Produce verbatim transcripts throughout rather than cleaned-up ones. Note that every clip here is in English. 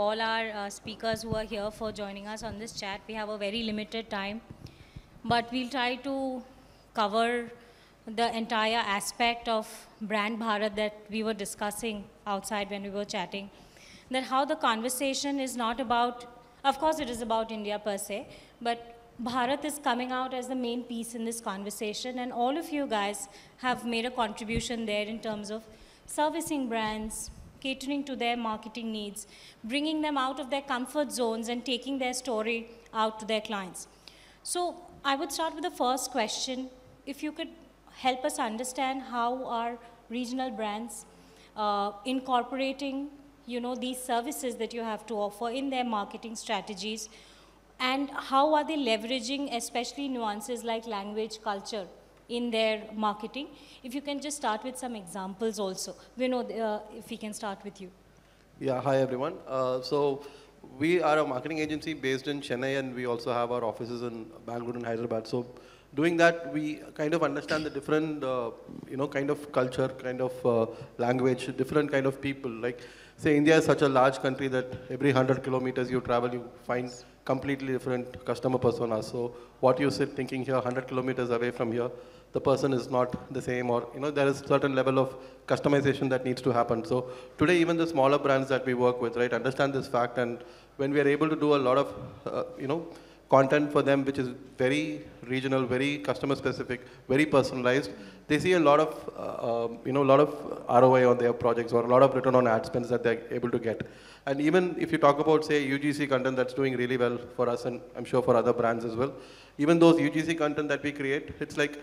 All our uh, speakers who are here for joining us on this chat. We have a very limited time, but we'll try to cover the entire aspect of Brand Bharat that we were discussing outside when we were chatting. That how the conversation is not about, of course it is about India per se, but Bharat is coming out as the main piece in this conversation, and all of you guys have made a contribution there in terms of servicing brands, catering to their marketing needs, bringing them out of their comfort zones and taking their story out to their clients. So I would start with the first question. If you could help us understand how are regional brands uh, incorporating you know, these services that you have to offer in their marketing strategies, and how are they leveraging especially nuances like language, culture in their marketing? If you can just start with some examples also. We know uh, if we can start with you. Yeah, hi everyone. Uh, so we are a marketing agency based in Chennai, and we also have our offices in Bangalore and Hyderabad. So doing that, we kind of understand the different, uh, you know, kind of culture, kind of uh, language, different kind of people. Like, say, India is such a large country that every one hundred kilometers you travel, you find completely different customer personas. So what you sit thinking here, one hundred kilometers away from here, the person is not the same, or, you know, there is certain level of customization that needs to happen. So today, even the smaller brands that we work with, right, understand this fact, and when we are able to do a lot of, uh, you know, content for them, which is very regional, very customer-specific, very personalized, they see a lot of, uh, um, you know, a lot of R O I on their projects, or a lot of return on ad spends that they're able to get. And even if you talk about, say, U G C content that's doing really well for us, and I'm sure for other brands as well, even those U G C content that we create, it's like,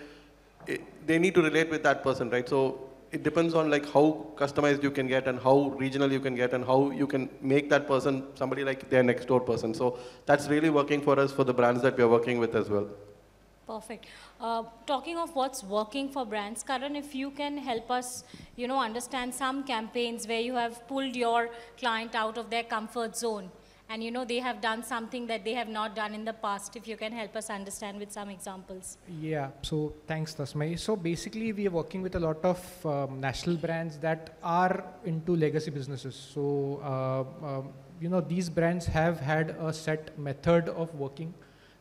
it, they need to relate with that person, right? So it depends on like how customized you can get, and how regional you can get, and how you can make that person somebody like their next door person. So that's really working for us, for the brands that we are working with as well. Perfect. Uh, talking of what's working for brands, Karan, if you can help us, you know, understand some campaigns where you have pulled your client out of their comfort zone, and, you know, they have done something that they have not done in the past. If you can help us understand with some examples. Yeah, so thanks, Tasmay. So basically, we are working with a lot of um, national brands that are into legacy businesses. So, uh, um, you know, these brands have had a set method of working.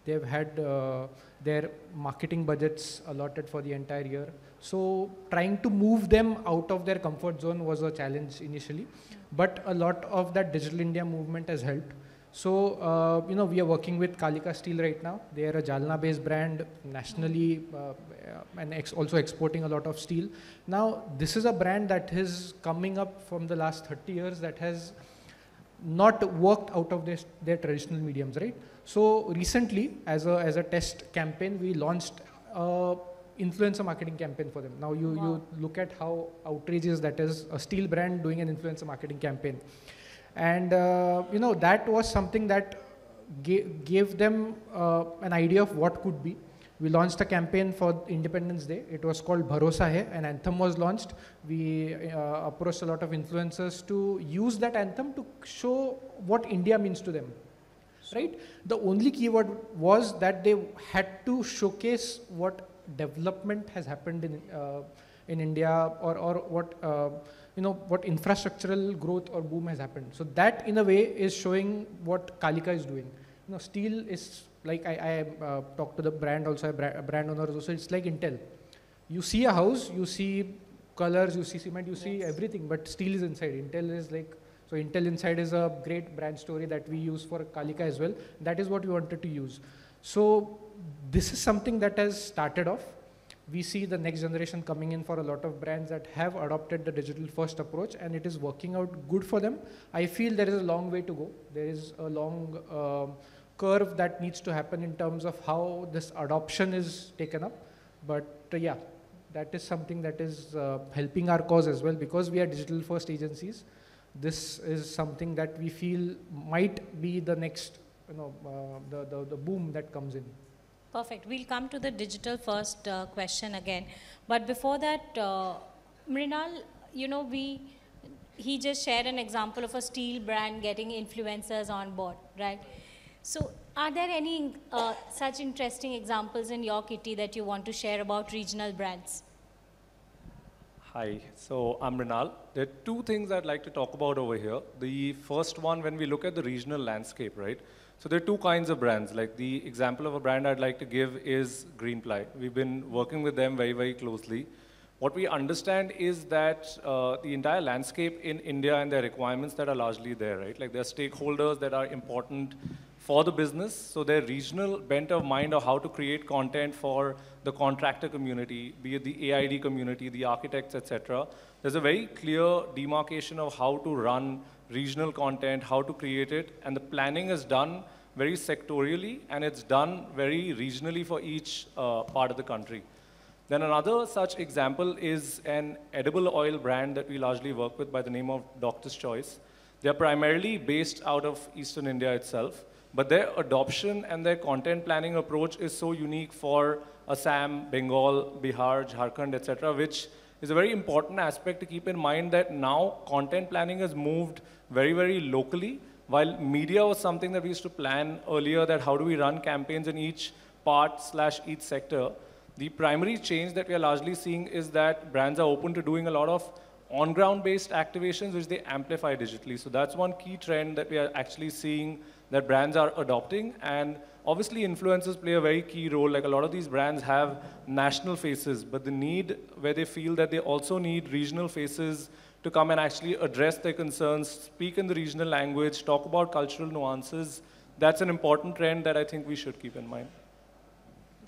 They've had uh, their marketing budgets allotted for the entire year. So trying to move them out of their comfort zone was a challenge initially. But a lot of that Digital India movement has helped. So, uh, you know, we are working with Kalika Steel right now. They are a Jalna-based brand, nationally, uh, and ex also exporting a lot of steel. Now, this is a brand that is coming up from the last thirty years that has not worked out of this, their traditional mediums, right? So recently, as a, as a test campaign, we launched a influencer marketing campaign for them. Now you, wow. you look at how outrageous that is, a steel brand doing an influencer marketing campaign. And uh, you know, that was something that ga gave them uh, an idea of what could be. We launched a campaign for Independence Day. It was called Bharosa Hai. An anthem was launched. We uh, approached a lot of influencers to use that anthem to show what India means to them. Right? The only keyword was that they had to showcase what development has happened in uh, in India, or or what uh, you know what infrastructural growth or boom has happened. So that in a way is showing what Kalika is doing. You know, steel is like I, I uh, talked to the brand also, a brand owner also. It's like Intel. You see a house, you see colors, you see cement, you see everything, but steel is inside. Intel is like. So Intel Inside is a great brand story that we use for Kalika as well. That is what we wanted to use. So this is something that has started off. We see the next generation coming in for a lot of brands that have adopted the digital first approach, and it is working out good for them. I feel there is a long way to go. There is a long um, curve that needs to happen in terms of how this adoption is taken up. But uh, yeah, that is something that is uh, helping our cause as well, because we are digital first agencies. This is something that we feel might be the next, you know, uh, the, the, the boom that comes in. Perfect. We'll come to the digital first uh, question again. But before that, uh, Mrinal, you know, we, he just shared an example of a steel brand getting influencers on board, right? So are there any uh, such interesting examples in your kitty that you want to share about regional brands? Hi, so I'm Rinal. There are two things I'd like to talk about over here. The first one, when we look at the regional landscape, right? So there are two kinds of brands. Like the example of a brand I'd like to give is Greenply. We've been working with them very, very closely. What we understand is that uh, the entire landscape in India and their requirements that are largely there, right? Like there are stakeholders that are important for the business, so their regional bent of mind of how to create content for the contractor community, be it the A I D community, the architects, et cetera. There's a very clear demarcation of how to run regional content, how to create it, and the planning is done very sectorially, and it's done very regionally for each uh, part of the country. Then another such example is an edible oil brand that we largely work with by the name of Doctor's Choice. They're primarily based out of Eastern India itself, but their adoption and their content planning approach is so unique for Assam, Bengal, Bihar, Jharkhand, et cetera, which is a very important aspect to keep in mind that now content planning has moved very, very locally, while media was something that we used to plan earlier, that how do we run campaigns in each part slash each sector. The primary change that we are largely seeing is that brands are open to doing a lot of on-ground based activations, which they amplify digitally. So that's one key trend that we are actually seeing that brands are adopting. And obviously influencers play a very key role. Like a lot of these brands have national faces, but the need where they feel that they also need regional faces to come and actually address their concerns, speak in the regional language, talk about cultural nuances. That's an important trend that I think we should keep in mind.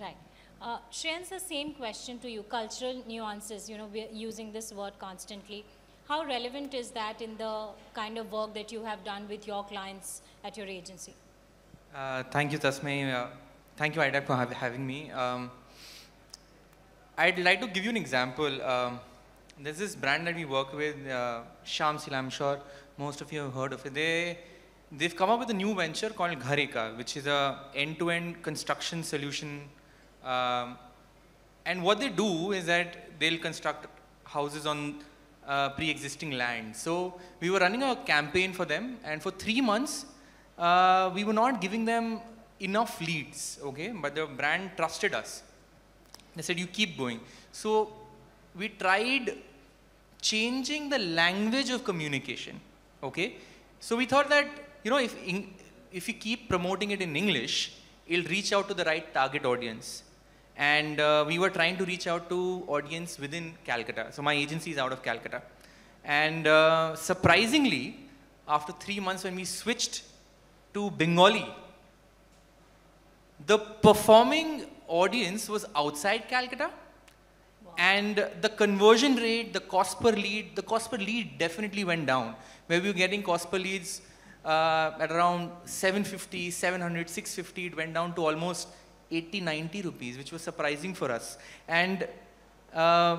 Right. Uh, Shreyans, the same question to you, cultural nuances, you know, we're using this word constantly. How relevant is that in the kind of work that you have done with your clients at your agency? Uh, thank you, Tasmay. Uh, thank you, iDAC, for ha having me. Um, I'd like to give you an example. Um, there's this brand that we work with, uh, Shamsil, I'm sure most of you have heard of it. They, they've come up with a new venture called Ghareka, which is an end-to-end construction solution. Um, and what they do is that they'll construct houses on uh, pre-existing land. So we were running a campaign for them, and for three months, uh, we were not giving them enough leads, okay? But the brand trusted us. They said, you keep going. So we tried changing the language of communication, okay? So we thought that, you know, if, in, if you keep promoting it in English, it'll reach out to the right target audience. And uh, we were trying to reach out to audience within Calcutta. So my agency is out of Calcutta. And uh, surprisingly, after three months when we switched to Bengali, the performing audience was outside Calcutta. Wow. And the conversion rate, the cost per lead, the cost per lead definitely went down, where we were getting cost per leads Uh, at around seven fifty, seven hundred, six fifty, it went down to almost eighty, ninety rupees, which was surprising for us. And uh,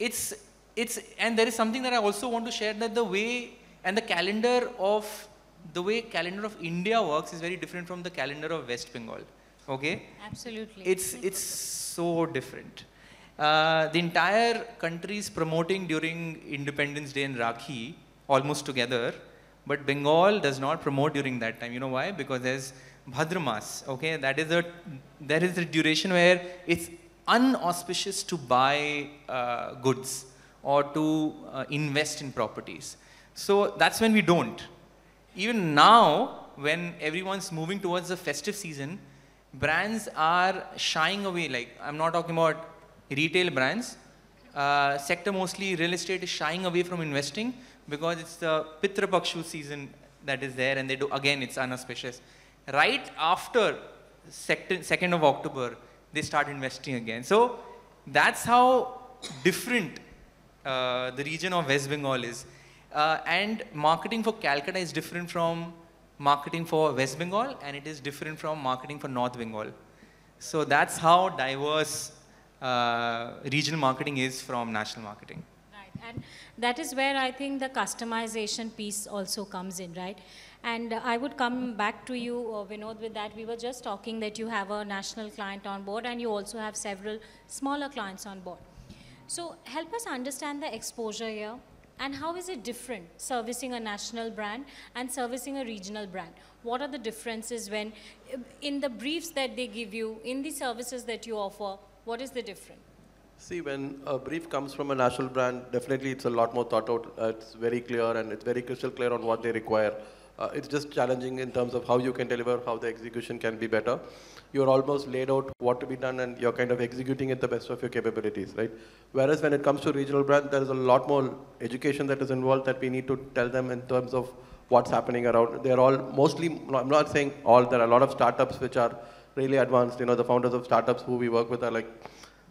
it's, it's, and there is something that I also want to share, that the way and the calendar of, the way calendar of India works is very different from the calendar of West Bengal, okay? Absolutely. It's, it's so different. Uh, the entire country is promoting during Independence Day and Rakhi, almost together. But Bengal does not promote during that time. You know why? Because there's Bhadramas, okay? That is a, there is a duration where it's unauspicious to buy uh, goods or to uh, invest in properties. So that's when we don't. Even now, when everyone's moving towards the festive season, brands are shying away. Like, I'm not talking about retail brands. Uh, sector mostly real estate is shying away from investing, because it's the Pitra Pakshu season that is there, and they do, again, it's unauspicious. Right after second of October, they start investing again. So that's how different uh, the region of West Bengal is. Uh, and marketing for Calcutta is different from marketing for West Bengal, and it is different from marketing for North Bengal. So that's how diverse uh, regional marketing is from national marketing. And that is where I think the customization piece also comes in, right? And uh, I would come back to you, uh, Vinod, with that. We were just talking that you have a national client on board, and you also have several smaller clients on board. So help us understand the exposure here, and how is it different, servicing a national brand and servicing a regional brand? What are the differences when, in the briefs that they give you, in the services that you offer, what is the difference? See, when a brief comes from a national brand, definitely it's a lot more thought out. Uh, it's very clear and it's very crystal clear on what they require. Uh, it's just challenging in terms of how you can deliver, how the execution can be better. You're almost laid out what to be done and you're kind of executing it the best of your capabilities, right? Whereas when it comes to regional brand, there is a lot more education that is involved that we need to tell them in terms of what's happening around. They're all mostly, I'm not saying all, there are a lot of startups which are really advanced. You know, the founders of startups who we work with are like,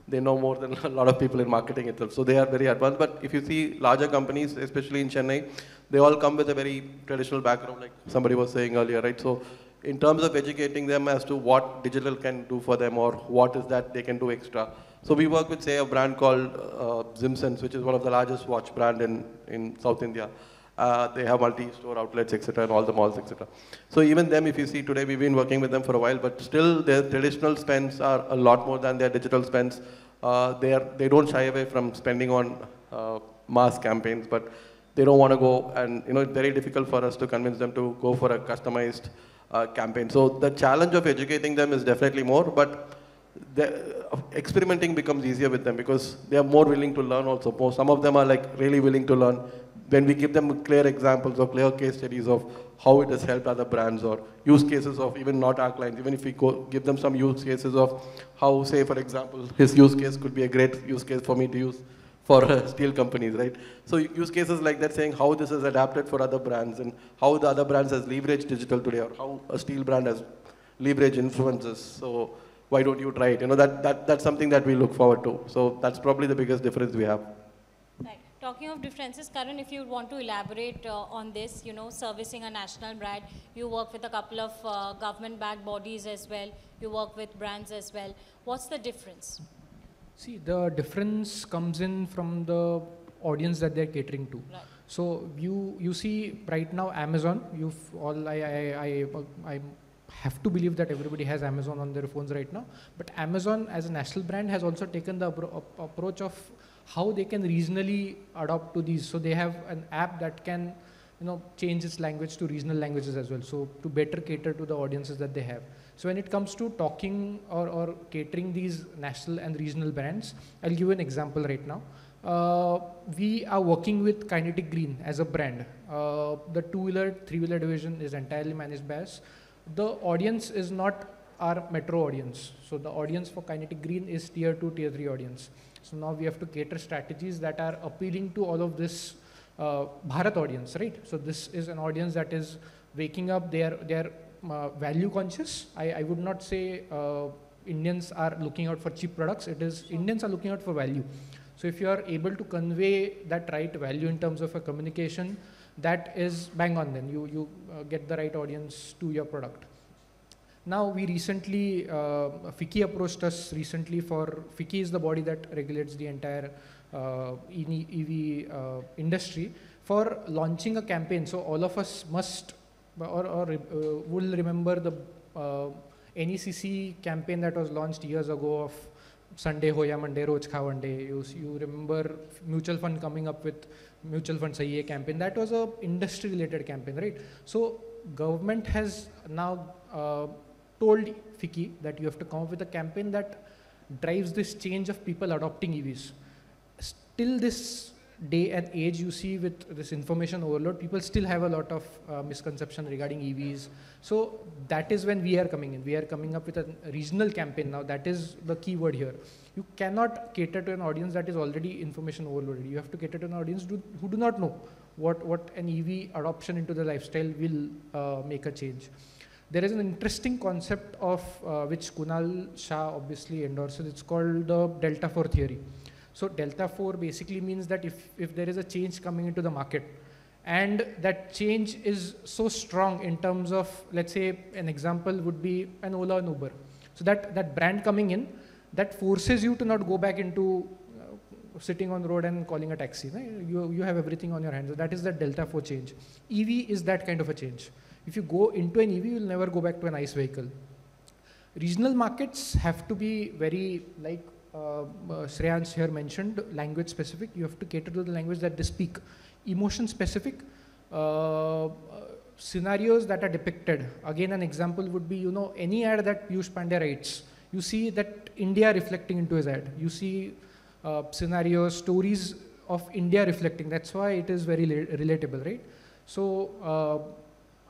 they know more than a lot of people in marketing itself. So they are very advanced. But if you see larger companies, especially in Chennai, they all come with a very traditional background, like somebody was saying earlier, right? So in terms of educating them as to what digital can do for them or what is that they can do extra. So we work with, say, a brand called uh, Zimsons, which is one of the largest watch brand in, in South India. Uh, they have multi-store outlets, et cetera, and all the malls, et cetera. So even them, if you see today, we've been working with them for a while, but still their traditional spends are a lot more than their digital spends. Uh, they are, they don't shy away from spending on uh, mass campaigns, but they don't want to go, and you know, it's very difficult for us to convince them to go for a customized uh, campaign. So the challenge of educating them is definitely more, but experimenting becomes easier with them because they are more willing to learn also. More. Some of them are like really willing to learn. When we give them clear examples or clear case studies of how it has helped other brands or use cases of even not our clients, even if we go give them some use cases of how, say, for example, his use case could be a great use case for me to use for uh, steel companies, right? So use cases like that, saying how this is adapted for other brands and how the other brands has leveraged digital today or how a steel brand has leveraged influences. So why don't you try it? You know, that, that, that's something that we look forward to. So that's probably the biggest difference we have. Talking of differences, Karan, if you want to elaborate uh, on this, you know, servicing a national brand, you work with a couple of uh, government-backed bodies as well, you work with brands as well. What's the difference? See, the difference comes in from the audience that they're catering to. Right. So you you see right now Amazon, you've all, I, I, I, I have to believe that everybody has Amazon on their phones right now, but Amazon as a national brand has also taken the appro approach of how they can regionally adopt to these. So they have an app that can, you know, change its language to regional languages as well, so to better cater to the audiences that they have. So when it comes to talking or, or catering these national and regional brands, I'll give you an example right now. Uh, we are working with Kinetic Green as a brand. Uh, the two-wheeler, three-wheeler division is entirely managed by us. The audience is not our metro audience. So the audience for Kinetic Green is tier two, tier three audience. So now we have to cater strategies that are appealing to all of this uh, Bharat audience, right? So this is an audience that is waking up, they are, they are uh, value conscious. I, I would not say uh, Indians are looking out for cheap products, it is Indians are looking out for value. So if you are able to convey that right value in terms of a communication, that is bang on then, you, you uh, get the right audience to your product. Now we recently, uh, FICCI approached us recently for, FICCI is the body that regulates the entire uh, E V uh, industry, for launching a campaign. So all of us must or, or uh, will remember the uh, N E C C campaign that was launched years ago of Sunday ho ya Monday, roj khao Monday. You, you remember mutual fund coming up with mutual fund sahi hai campaign. That was a industry related campaign, right? So government has now uh, told FICCI that you have to come up with a campaign that drives this change of people adopting E Vs. Still this day and age, you see with this information overload, people still have a lot of uh, misconception regarding E Vs. So that is when we are coming in. We are coming up with a regional campaign now. That is the key word here. You cannot cater to an audience that is already information overloaded. You have to cater to an audience do, who do not know what, what an E V adoption into the lifestyle will uh, make a change. There is an interesting concept of uh, which Kunal Shah obviously endorses. It's called the Delta four theory. So Delta four basically means that if, if there is a change coming into the market and that change is so strong in terms of, let's say an example would be an Ola and Uber. So that, that brand coming in, that forces you to not go back into uh, sitting on the road and calling a taxi. Right? You, you have everything on your hands. So that is the Delta four change. E V is that kind of a change. If you go into an E V, you will never go back to an ICE vehicle. Regional markets have to be very, like uh, uh, Shreyans here mentioned, language specific. You have to cater to the language that they speak. Emotion specific, uh, uh, scenarios that are depicted. Again, an example would be, you know, any ad that Piyush Pandey writes, you see that India reflecting into his ad. You see uh, scenarios, stories of India reflecting. That's why it is very relatable, right? So uh,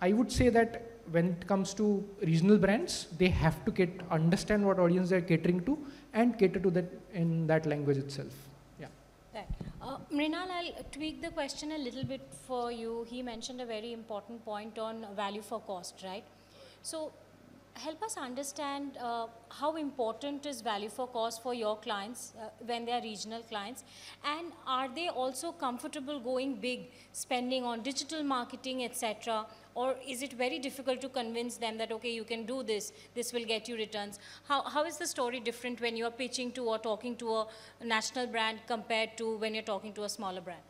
I would say that when it comes to regional brands, they have to get, understand what audience they're catering to and cater to that in that language itself. Yeah. That. Uh, Mrinal, I'll tweak the question a little bit for you. He mentioned a very important point on value for cost, right? So help us understand uh, how important is value for cost for your clients uh, when they are regional clients, and are they also comfortable going big, spending on digital marketing, et cetera, or is it very difficult to convince them that, okay, you can do this, this will get you returns? How, how is the story different when you are pitching to or talking to a national brand compared to when you're talking to a smaller brand?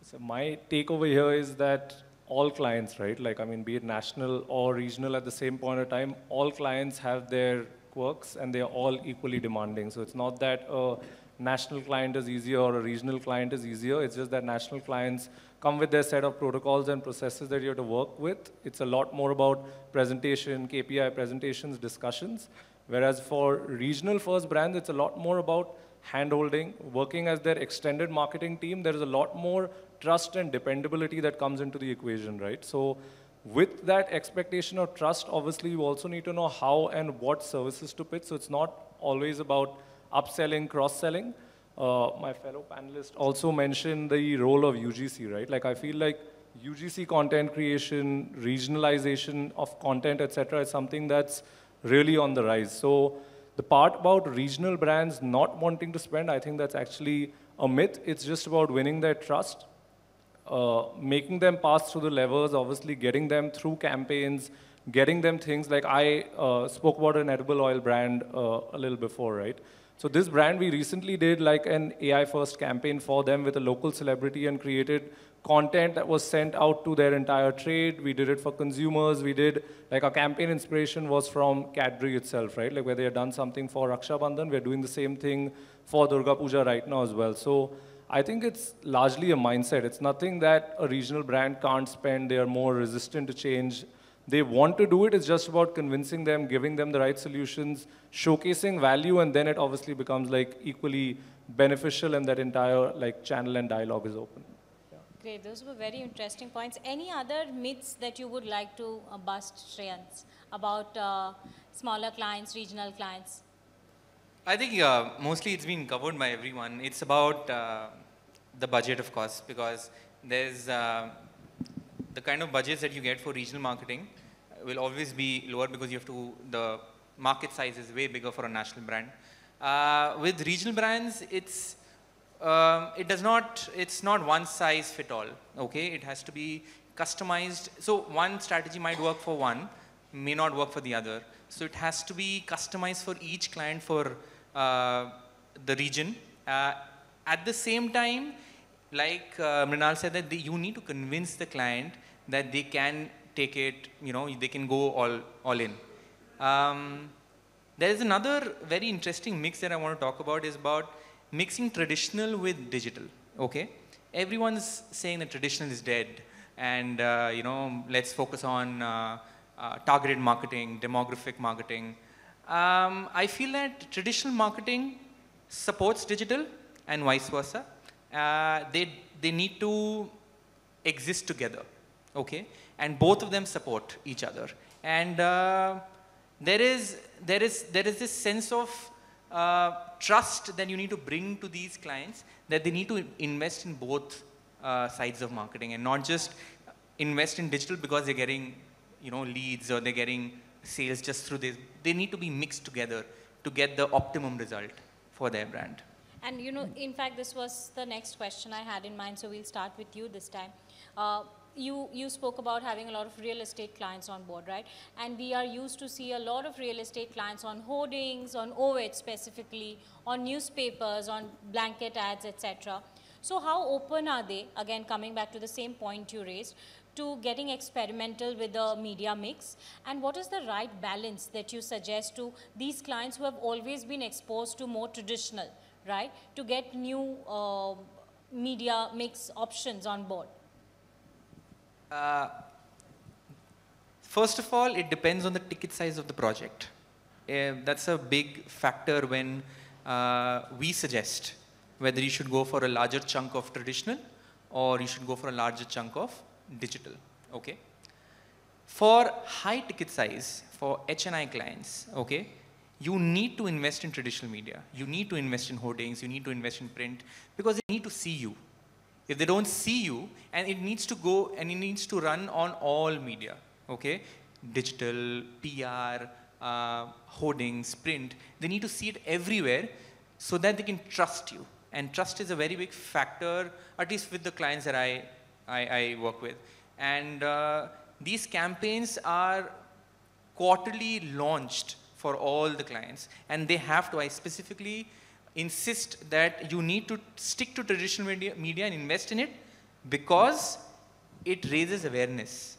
So my takeover here is that all clients, right, like, I mean, be it national or regional at the same point of time, all clients have their quirks and they're all equally demanding. So it's not that a national client is easier or a regional client is easier. It's just that national clients come with their set of protocols and processes that you have to work with. It's a lot more about presentation, K P I presentations, discussions. Whereas for regional first brands, it's a lot more about hand-holding, working as their extended marketing team. There is a lot more trust and dependability that comes into the equation, right? So with that expectation of trust, obviously, you also need to know how and what services to pitch. So it's not always about upselling, cross-selling. Uh, my fellow panelist also mentioned the role of U G C, right? Like, I feel like U G C content creation, regionalization of content, et cetera, is something that's really on the rise. So the part about regional brands not wanting to spend, I think that's actually a myth. It's just about winning their trust, Uh, making them pass through the levers, obviously getting them through campaigns, getting them things like I uh, spoke about an edible oil brand uh, a little before, right? So this brand, we recently did like an A I-first campaign for them with a local celebrity and created content that was sent out to their entire trade. We did it for consumers. We did, like, our campaign inspiration was from Cadbury itself, right? Like, where they had done something for Raksha Bandhan, we're doing the same thing for Durga Puja right now as well. So I think it's largely a mindset. It's nothing that a regional brand can't spend. They are more resistant to change. They want to do it. It's just about convincing them, giving them the right solutions, showcasing value, and then it obviously becomes like equally beneficial, and that entire like channel and dialogue is open. Yeah. Great. Those were very interesting points. Any other myths that you would like to uh, bust, Shreyans, about uh, smaller clients, regional clients? I think uh, mostly it's been covered by everyone. It's about uh, the budget, of course, because there's uh, the kind of budgets that you get for regional marketing will always be lower because you have to, the market size is way bigger for a national brand. Uh, with regional brands, it's, um, it does not, it's not one size fit all, okay? It has to be customized. So one strategy might work for one, may not work for the other. So it has to be customized for each client for Uh, the region. Uh, at the same time, like uh, Mrinal said, that they, you need to convince the client that they can take it, you know, they can go all, all in. Um, there is another very interesting mix that I want to talk about is about mixing traditional with digital, okay? Everyone's saying that traditional is dead and, uh, you know, let's focus on uh, uh, targeted marketing, demographic marketing. Um, I feel that traditional marketing supports digital and vice versa. Uh, they, they need to exist together, okay? And both of them support each other. And uh, there is, there is, there is this sense of uh, trust that you need to bring to these clients, that they need to invest in both uh, sides of marketing and not just invest in digital because they're getting, you know, leads or they're getting sales just through this. They need to be mixed together to get the optimum result for their brand. And you know, in fact, this was the next question I had in mind, so we'll start with you this time. Uh, you, you spoke about having a lot of real estate clients on board, right? And we are used to see a lot of real estate clients on hoardings, on O H specifically, on newspapers, on blanket ads, et cetera. So how open are they, again coming back to the same point you raised, to getting experimental with the media mix, and what is the right balance that you suggest to these clients who have always been exposed to more traditional, right, to get new uh, media mix options on board? Uh, first of all, it depends on the ticket size of the project. Uh, that's a big factor when uh, we suggest whether you should go for a larger chunk of traditional or you should go for a larger chunk of digital. Okay. For high ticket size, for H and I clients, okay, you need to invest in traditional media. You need to invest in hoardings. You need to invest in print because they need to see you. If they don't see you, and it needs to go and it needs to run on all media, okay? Digital, P R, uh, hoardings, print, they need to see it everywhere so that they can trust you. And trust is a very big factor, at least with the clients that I, I, I work with. And uh, these campaigns are quarterly launched for all the clients. And they have to, I specifically insist that you need to stick to traditional media, media and invest in it because it raises awareness.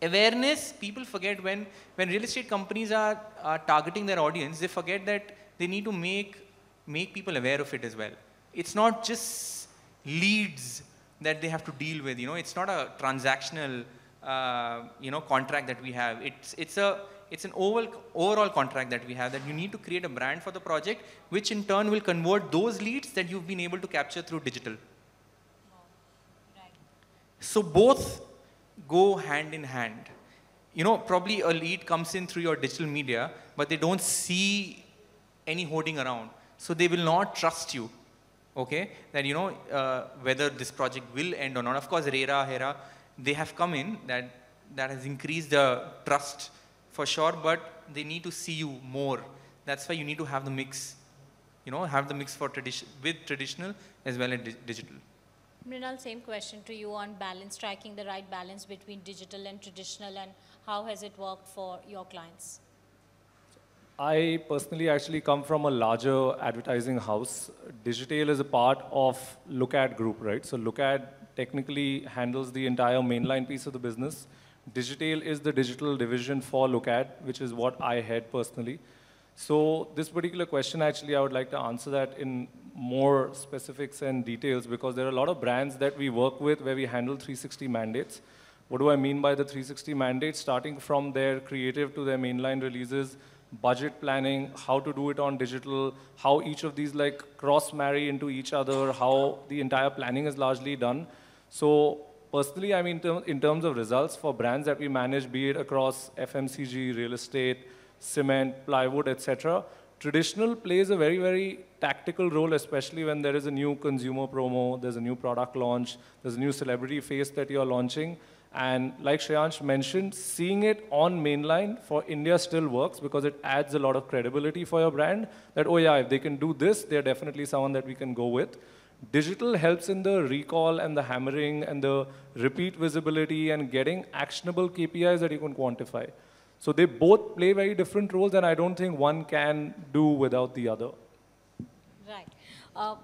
Awareness, people forget when, when real estate companies are, are targeting their audience, they forget that they need to make, make people aware of it as well. It's not just leads that they have to deal with, you know, it's not a transactional, uh, you know, contract that we have. It's, it's a, It's an overall, overall contract that we have that you need to create a brand for the project, which in turn will convert those leads that you've been able to capture through digital. Right. So both go hand in hand. You know, probably a lead comes in through your digital media, but they don't see any hoarding around. So they will not trust you, okay? That, you know, uh, whether this project will end or not. Of course, RERA, HERA, they have come in that, that has increased the trust for sure, but they need to see you more. That's why you need to have the mix, you know, have the mix for tradition with traditional as well as di digital. Mrinal, same question to you on balance, striking the right balance between digital and traditional, and how has it worked for your clients? I personally actually come from a larger advertising house. Digital is a part of LookAd Group, right? So LookAd technically handles the entire mainline piece of the business. Digital is the digital division for LookAd, which is what I head personally. So this particular question, actually, I would like to answer that in more specifics and details, because there are a lot of brands that we work with where we handle three sixty mandates. What do I mean by the three sixty mandates? Starting from their creative to their mainline releases, budget planning, how to do it on digital, how each of these like cross-marry into each other, how the entire planning is largely done. So personally, I mean, in terms of results for brands that we manage, be it across F M C G, real estate, cement, plywood, et cetera, traditional plays a very, very tactical role, especially when there is a new consumer promo, there's a new product launch, there's a new celebrity face that you're launching. And like Shreyansh mentioned, seeing it on mainline for India still works because it adds a lot of credibility for your brand that, oh yeah, if they can do this, they're definitely someone that we can go with. Digital helps in the recall and the hammering and the repeat visibility and getting actionable K P Is that you can quantify. So they both play very different roles, and I don't think one can do without the other. Right. Uh,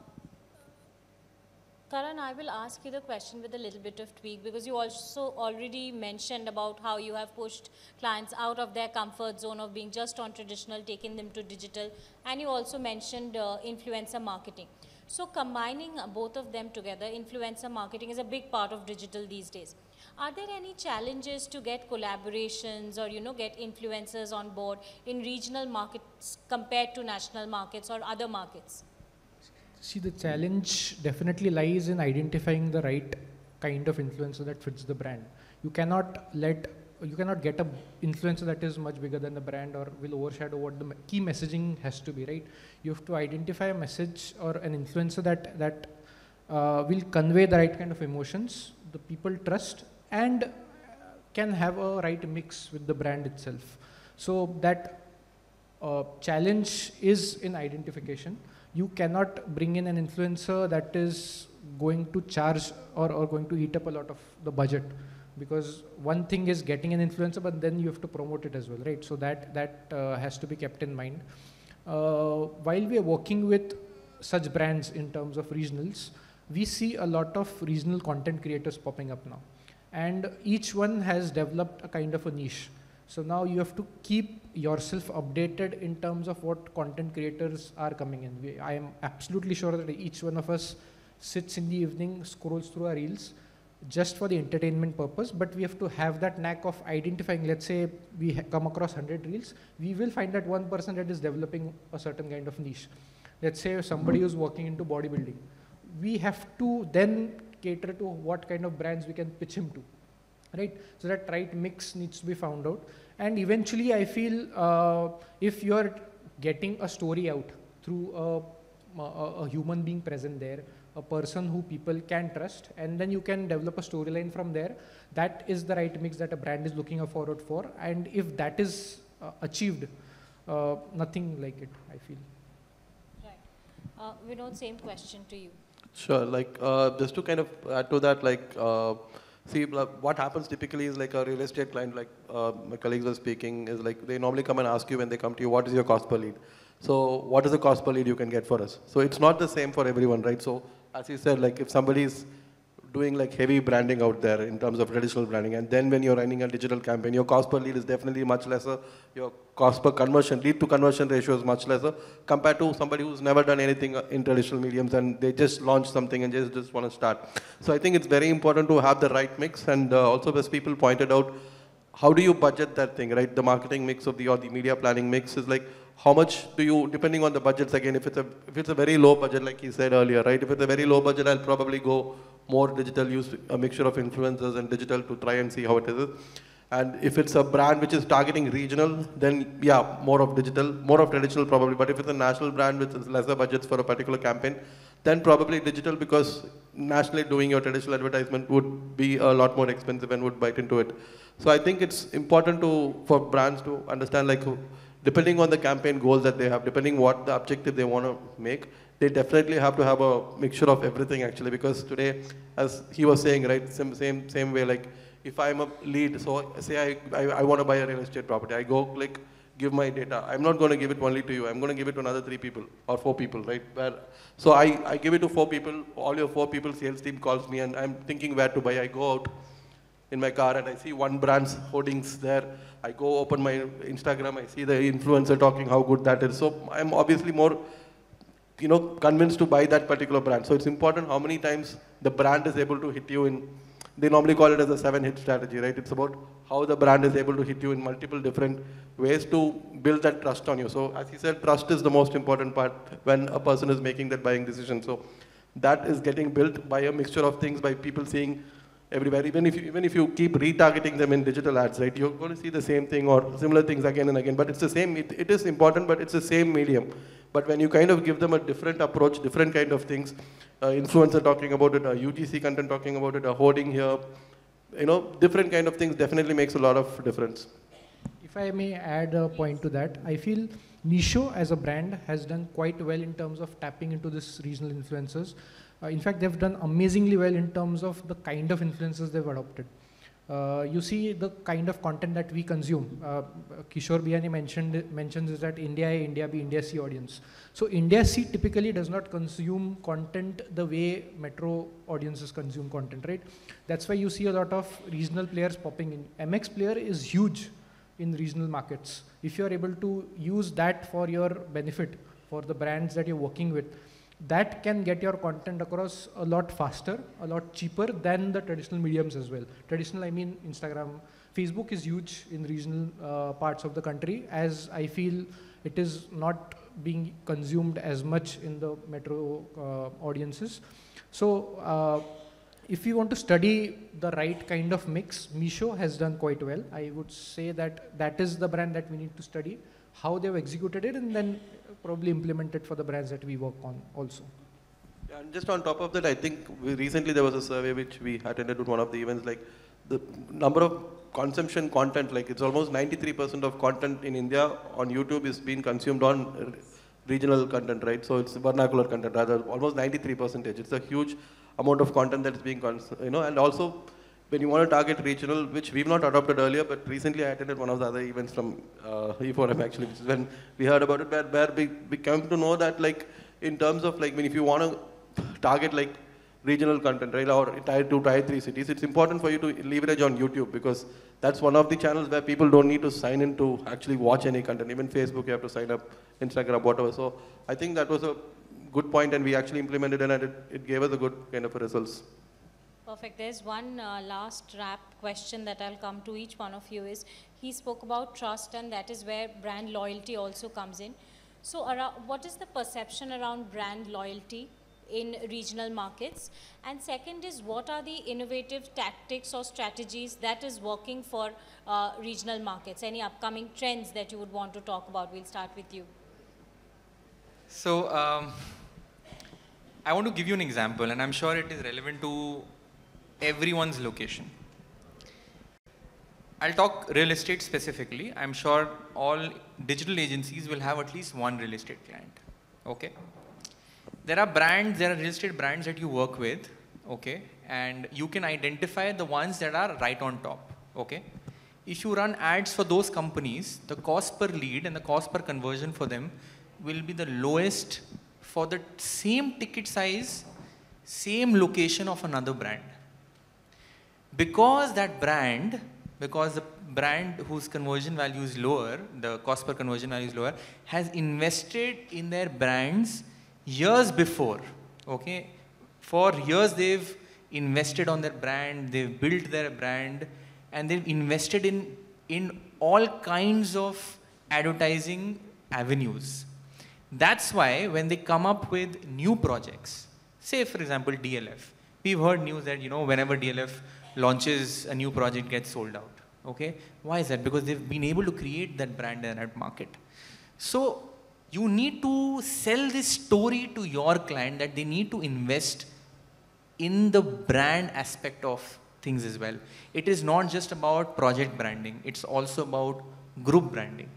Karan, I will ask you the question with a little bit of tweak, because you also already mentioned about how you have pushed clients out of their comfort zone of being just on traditional, taking them to digital, and you also mentioned uh, influencer marketing. So combining both of them together, influencer marketing is a big part of digital these days. Are there any challenges to get collaborations or, you know, get influencers on board in regional markets compared to national markets or other markets? See, the challenge definitely lies in identifying the right kind of influencer that fits the brand. You cannot let, you cannot get a influencer that is much bigger than the brand or will overshadow what the key messaging has to be, right? You have to identify a message or an influencer that, that uh, will convey the right kind of emotions, the people trust, and can have a right mix with the brand itself. So that uh, challenge is in identification. You cannot bring in an influencer that is going to charge or, or going to eat up a lot of the budget. Because one thing is getting an influencer, but then you have to promote it as well, right? So that, that uh, has to be kept in mind. Uh, while we are working with such brands in terms of regionals, we see a lot of regional content creators popping up now. And each one has developed a kind of a niche. So now you have to keep yourself updated in terms of what content creators are coming in. We, I am absolutely sure that each one of us sits in the evening, scrolls through our reels, just for the entertainment purpose, but we have to have that knack of identifying. Let's say we come across one hundred reels, we will find that one person that is developing a certain kind of niche. let's say somebody who's working into bodybuilding, we have to then cater to what kind of brands we can pitch him to, right? So that right mix needs to be found out. And eventually I feel uh, if you're getting a story out through a, a, a human being present there, a person who people can trust, and then you can develop a storyline from there. That is the right mix that a brand is looking forward for, and if that is uh, achieved, uh, nothing like it, I feel. Right. Uh, Vinod, same question to you. Sure, like uh, just to kind of add to that, like uh, see what happens typically is like a real estate client, like uh, my colleagues were speaking, is like they normally come and ask you when they come to you, what is your cost per lead? So what is the cost per lead you can get for us? So it's not the same for everyone, right? So as you said, like if somebody is doing like heavy branding out there in terms of traditional branding, and then when you're running a digital campaign, your cost per lead is definitely much lesser, your cost per conversion, lead to conversion ratio is much lesser compared to somebody who's never done anything in traditional mediums and they just launch something and just, just want to start. So I think it's very important to have the right mix, and uh, also as people pointed out, how do you budget that thing, right? The marketing mix of the, or the media planning mix is like, how much do you, depending on the budgets again, if it's a, if it's a very low budget, like he said earlier, right? If it's a very low budget, I'll probably go more digital, use a mixture of influencers and digital to try and see how it is. And if it's a brand which is targeting regional, then yeah, more of digital, more of traditional probably. But if it's a national brand with lesser budgets for a particular campaign, then probably digital, because nationally doing your traditional advertisement would be a lot more expensive and would bite into it. So I think it's important to, for brands to understand, like, depending on the campaign goals that they have, depending what the objective they want to make, they definitely have to have a mixture of everything actually, because today, as he was saying, right, same, same, same way, like if I'm a lead, so say I, I, I want to buy a real estate property, I go click, give my data. I'm not going to give it only to you. I'm going to give it to another three people or four people, right? Where, so I, I give it to four people, all your four people, sales team calls me and I'm thinking where to buy. I go out in my car and I see one brand's hoardings there. I go open my Instagram, I see the influencer talking how good that is. So I'm obviously more, you know, convinced to buy that particular brand. So it's important how many times the brand is able to hit you in, they normally call it as a seven hit strategy, right? It's about how the brand is able to hit you in multiple different ways to build that trust on you. So as he said, trust is the most important part when a person is making that buying decision. So that is getting built by a mixture of things, by people seeing everywhere. Even if, you, even if you keep retargeting them in digital ads, right, you're going to see the same thing or similar things again and again. But it's the same, it, it is important, but it's the same medium. But when you kind of give them a different approach, different kind of things, uh, influencer talking about it, uh, U G C content talking about it, a hoarding here, you know, different kind of things definitely makes a lot of difference. If I may add a point to that, I feel Nisho as a brand has done quite well in terms of tapping into this regional influencers. Uh, in fact, they've done amazingly well in terms of the kind of influencers they've adopted. Uh, you see the kind of content that we consume. Uh, Kishore Biyani mentioned, mentions is that India A, India B, India C audience. So India C typically does not consume content the way metro audiences consume content, right? That's why you see a lot of regional players popping in. M X Player is huge in regional markets. If you're able to use that for your benefit, for the brands that you're working with, that can get your content across a lot faster, a lot cheaper than the traditional mediums as well. Traditional, I mean Instagram. Facebook is huge in regional uh, parts of the country, as I feel it is not being consumed as much in the metro uh, audiences. So uh, if you want to study the right kind of mix, Nisho has done quite well. I would say that that is the brand that we need to study, how they've executed it, and then probably implemented for the brands that we work on also. Yeah, and just on top of that, I think we recently there was a survey which we attended with one of the events, like the number of consumption content, like it's almost ninety-three percent of content in India on YouTube is being consumed on regional content, right? So it's vernacular content, rather almost ninety-three percent. It's a huge amount of content that's being, cons you know, and also when you want to target regional, which we've not adopted earlier, but recently I attended one of the other events from uh, E four M actually, which is when we heard about it, where, where we, we came to know that like in terms of like, I mean, if you want to target like regional content, right, or tier two, tier three cities, it's important for you to leverage on YouTube, because that's one of the channels where people don't need to sign in to actually watch any content. Even Facebook, you have to sign up, Instagram, whatever. So I think that was a good point, and we actually implemented it, and it, it gave us a good kind of results. Perfect. There's one uh, last wrap question that I'll come to each one of you is, he spoke about trust, and that is where brand loyalty also comes in. So around, what is the perception around brand loyalty in regional markets? And second is, what are the innovative tactics or strategies that is working for uh, regional markets? Any upcoming trends that you would want to talk about? We'll start with you. So um, I want to give you an example, and I'm sure it is relevant to everyone's location. I'll talk real estate specifically. I'm sure all digital agencies will have at least one real estate client, okay? There are brands, there are real estate brands that you work with, okay? And you can identify the ones that are right on top, okay? If you run ads for those companies, the cost per lead and the cost per conversion for them will be the lowest for the same ticket size, same location of another brand. Because that brand Because the brand whose conversion value is lower, the cost per conversion value is lower, has invested in their brands years before, okay? For years they've invested on their brand, they've built their brand, and they've invested in, in all kinds of advertising avenues. That's why when they come up with new projects, say for example D L F, we've heard news that, you know, whenever D L F launches, a new project gets sold out, okay? Why is that? Because they've been able to create that brand and that market. So you need to sell this story to your client that they need to invest in the brand aspect of things as well. It is not just about project branding, it's also about group branding.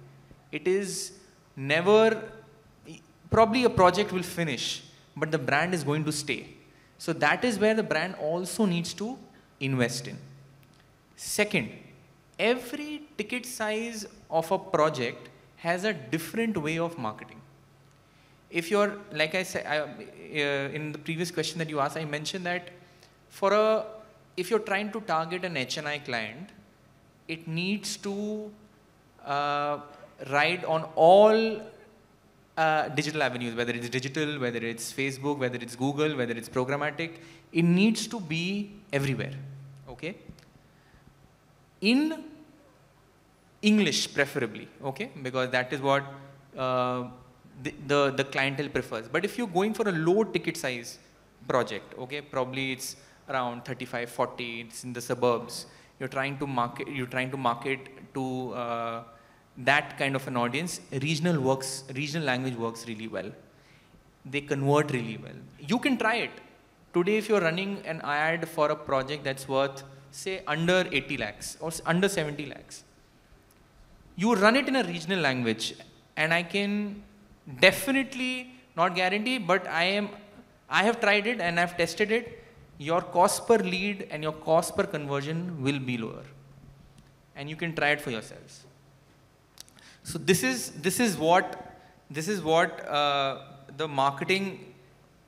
It is never, probably a project will finish, but the brand is going to stay. So that is where the brand also needs to invest in. Second, every ticket size of a project has a different way of marketing. If you're, like I said, I, uh, in the previous question that you asked, I mentioned that for a, if you're trying to target an H and I client, it needs to uh, ride on all uh, digital avenues, whether it's digital, whether it's Facebook, whether it's Google, whether it's programmatic, it needs to be everywhere, okay? In English, preferably, okay? Because that is what uh, the, the, the clientele prefers. But if you're going for a low ticket size project, okay? Probably it's around thirty-five, forty, it's in the suburbs. You're trying to market, you're trying to, market to uh, that kind of an audience. Regional works, regional language works really well. They convert really well. You can try it. Today, if you're running an ad for a project that's worth, say, under eighty lakhs or under seventy lakhs, you run it in a regional language, and I can definitely, not guarantee, but I am, I have tried it and I've tested it, your cost per lead and your cost per conversion will be lower. And you can try it for yourselves. So this is, this is what, this is what uh, the marketing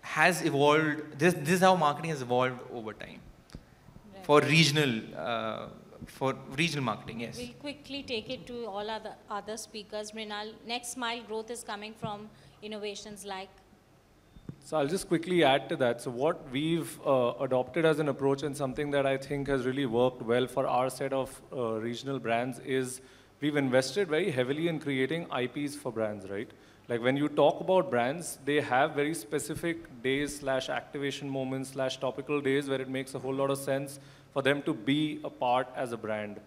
has evolved, this, this is how marketing has evolved over time, right? For regional, uh, for regional marketing, yes. We'll quickly take it to all other, other speakers. Mrinal, next mile growth is coming from innovations like? So I'll just quickly add to that. So what we've uh, adopted as an approach, and something that I think has really worked well for our set of uh, regional brands, is we've invested very heavily in creating I Ps for brands, right? Like when you talk about brands, they have very specific days slash activation moments slash topical days where it makes a whole lot of sense for them to be a part as a brand.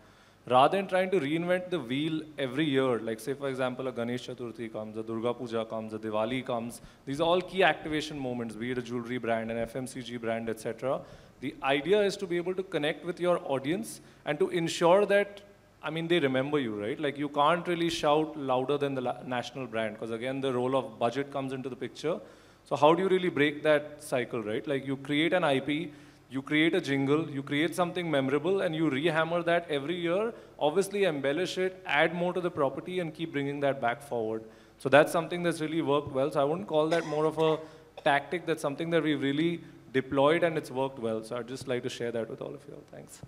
Rather than trying to reinvent the wheel every year, like say for example a Ganesh Chaturthi comes, a Durga Puja comes, a Diwali comes, these are all key activation moments, be it a jewelry brand, an F M C G brand, et cetera. The idea is to be able to connect with your audience and to ensure that, I mean, they remember you, right? Like, you can't really shout louder than the national brand, because again, the role of budget comes into the picture. So how do you really break that cycle, right? Like, you create an I P, you create a jingle, you create something memorable, and you rehammer that every year, obviously embellish it, add more to the property, and keep bringing that back forward. So that's something that's really worked well. So I wouldn't call that more of a tactic. That's something that we've really deployed, and it's worked well. So I'd just like to share that with all of you all. Thanks.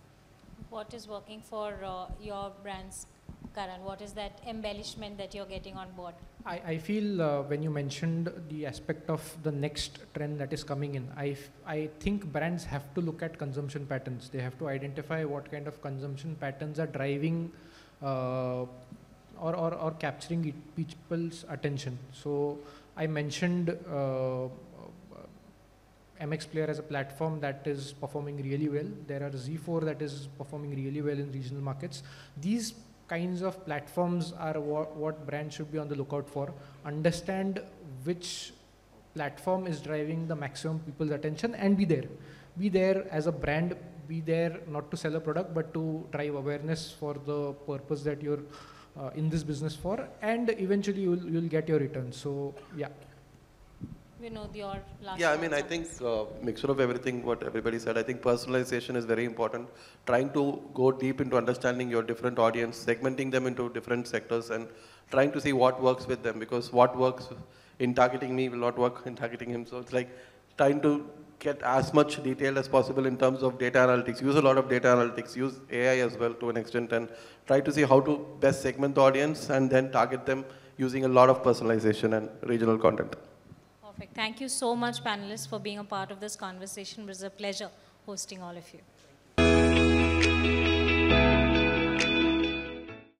What is working for uh, your brands, Karan? What is that embellishment that you're getting on board? I, I feel uh, when you mentioned the aspect of the next trend that is coming in, I, I think brands have to look at consumption patterns. They have to identify what kind of consumption patterns are driving uh, or, or, or capturing it, people's attention. So I mentioned uh, M X Player as a platform that is performing really well. There are Z four that is performing really well in regional markets. These kinds of platforms are wha what brands should be on the lookout for. Understand which platform is driving the maximum people's attention and be there. Be there as a brand, be there not to sell a product but to drive awareness for the purpose that you're uh, in this business for, and eventually you'll, you'll get your return. So, yeah. You know, the or last yeah, I mean, I think uh, mixture of everything what everybody said. I think personalization is very important. Trying to go deep into understanding your different audience, segmenting them into different sectors and trying to see what works with them, because what works in targeting me will not work in targeting him. So it's like trying to get as much detail as possible in terms of data analytics. Use a lot of data analytics, use A I as well to an extent, and try to see how to best segment the audience and then target them using a lot of personalization and regional content. Perfect. Thank you so much, panelists, for being a part of this conversation. It was a pleasure hosting all of you.